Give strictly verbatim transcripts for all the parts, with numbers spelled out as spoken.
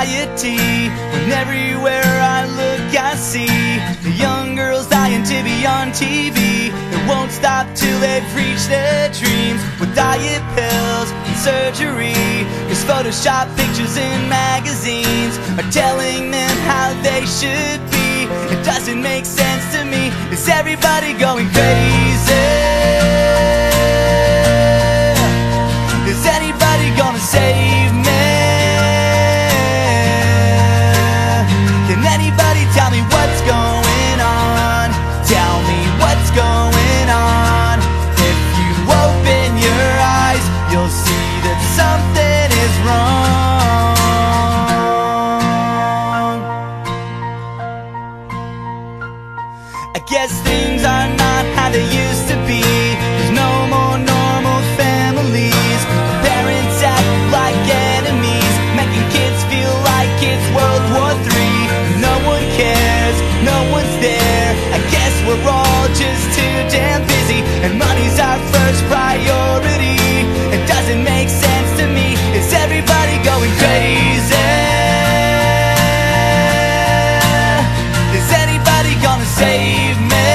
anxiety, and everywhere I look I see the young girls dying to be on T V. It won't stop till they've reached their dreams, with diet pills and surgery, 'cause Photoshop pictures in magazines are telling them how they should be. It doesn't make sense to me. Is everybody going crazy? Is anybody gonna save me? Can anybody tell me what's going on? Tell me what's going on. If you open your eyes, you'll see that something is wrong. I guess things are not how they used to be. There's no more normal families. We're all just too damn busy, and money's our first priority. It doesn't make sense to me. Is everybody going crazy? Is anybody gonna save me?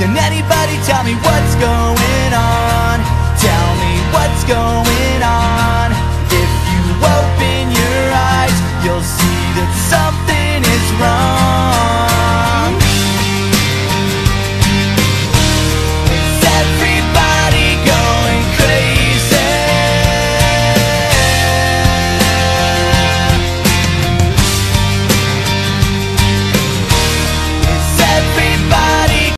Can anybody tell me what's going on?